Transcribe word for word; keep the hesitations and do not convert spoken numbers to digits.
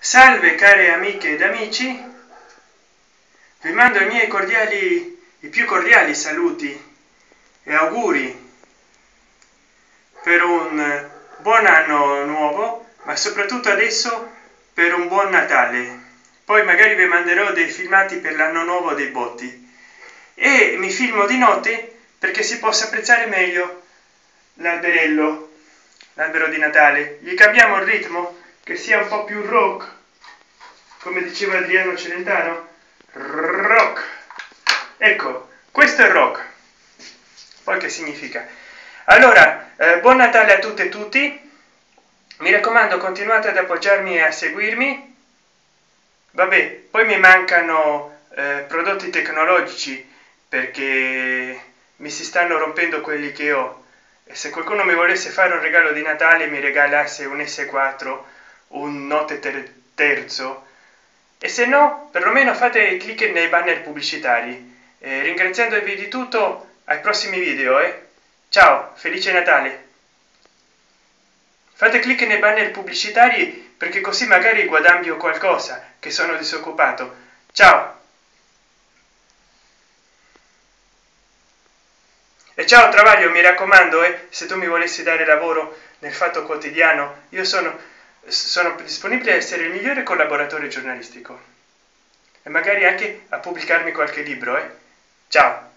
Salve care amiche ed amici, vi mando i miei cordiali, i più cordiali saluti e auguri per un buon anno nuovo, ma soprattutto adesso per un buon Natale. Poi magari vi manderò dei filmati per l'anno nuovo dei botti, e mi filmo di notte perché si possa apprezzare meglio l'alberello, l'albero di Natale. Gli cambiamo il ritmo, che sia un po' più rock, come diceva Adriano Celentano, rock. Ecco, questo è rock. Poi che significa? Allora, eh, buon Natale a tutte e tutti, mi raccomando continuate ad appoggiarmi e a seguirmi. Vabbè, poi mi mancano eh, prodotti tecnologici perché mi si stanno rompendo quelli che ho, e se qualcuno mi volesse fare un regalo di Natale mi regalasse un esse quattro, un Note ter terzo, e se no perlomeno fate clic nei banner pubblicitari. Eh, ringraziandovi di tutto, ai prossimi video, eh. Ciao, felice Natale. Fate clic nei banner pubblicitari perché così magari guadagno qualcosa, che sono disoccupato. Ciao e ciao Travaglio, mi raccomando, eh, se tu mi volessi dare lavoro nel Fatto Quotidiano, io sono sono disponibile a essere il migliore collaboratore giornalistico, e magari anche a pubblicarmi qualche libro, eh. Ciao.